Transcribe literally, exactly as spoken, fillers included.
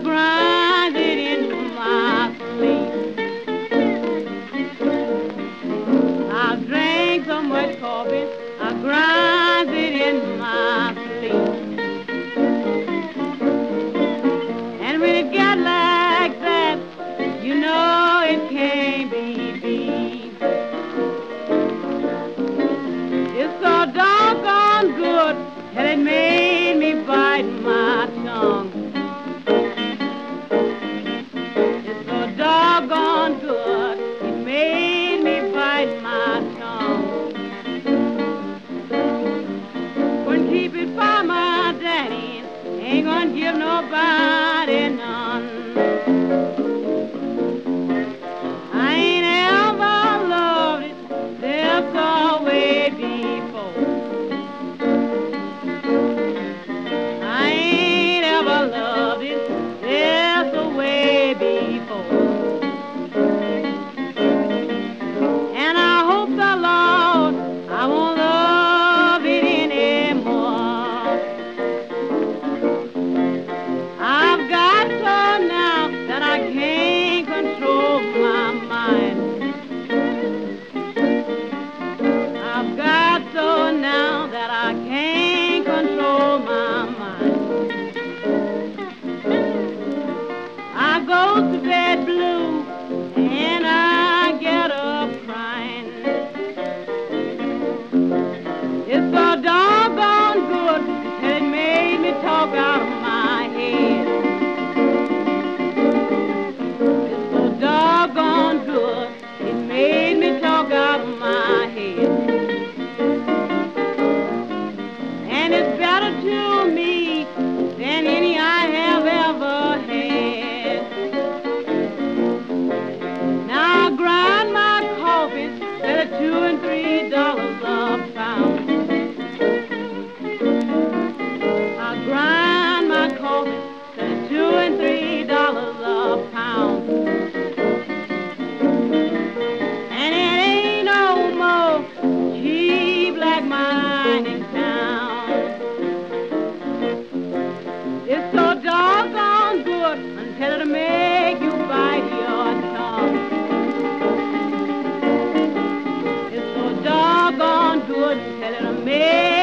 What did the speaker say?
Tell it to make